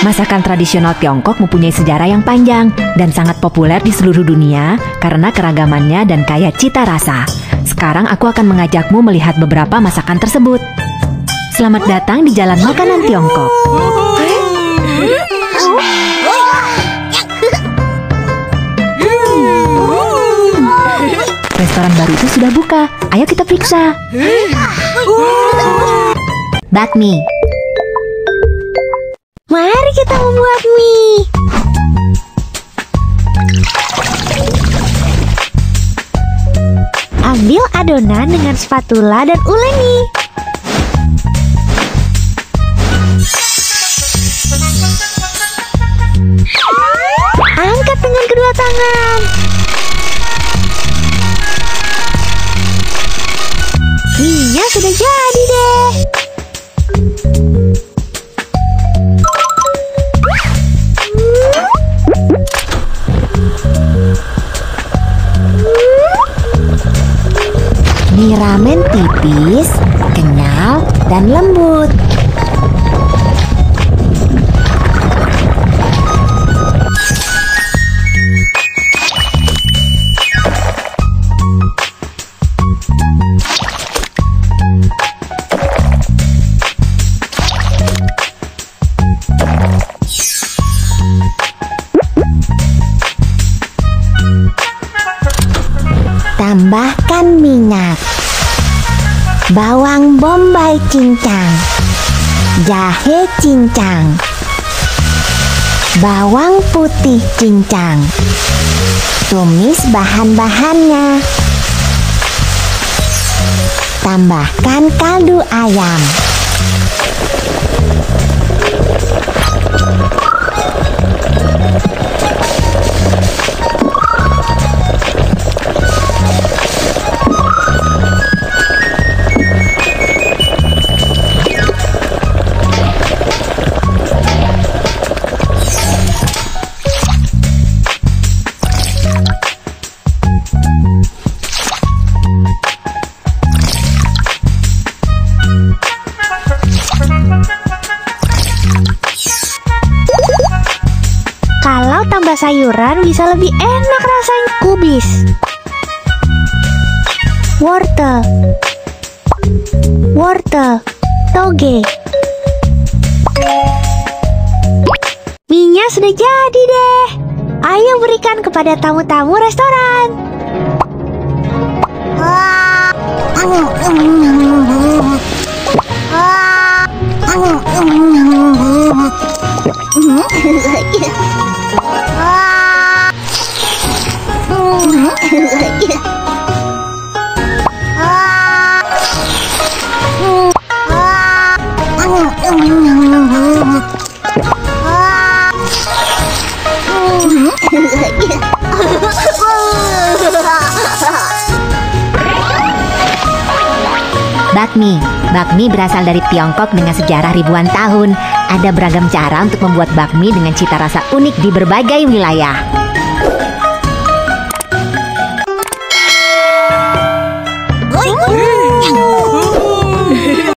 Masakan tradisional Tiongkok mempunyai sejarah yang panjang dan sangat populer di seluruh dunia karena keragamannya dan kaya cita rasa. Sekarang aku akan mengajakmu melihat beberapa masakan tersebut. Selamat datang di Jalan Makanan Tiongkok. Restoran baru itu sudah buka. Ayo kita periksa. Bakmi. Mari kita membuat mie. Ambil adonan dengan spatula dan uleni. Angkat dengan kedua tangan. Mie-nya sudah jadi deh. Mie ramen tipis, kenyal, dan lembut. Tambahkan minyak, bawang bombay cincang, jahe cincang, bawang putih cincang. Tumis bahan-bahannya. Tambahkan kaldu ayam. Sayuran bisa lebih enak rasanya. Kubis, wortel, toge. Mie-nya sudah jadi deh. Ayo berikan kepada tamu-tamu restoran. Bakmi. Bakmi berasal dari Tiongkok dengan sejarah ribuan tahun. Ada beragam cara untuk membuat bakmi dengan cita rasa unik di berbagai wilayah.